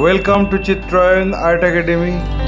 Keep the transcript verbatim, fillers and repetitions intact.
Welcome to Chitrayan Art Academy.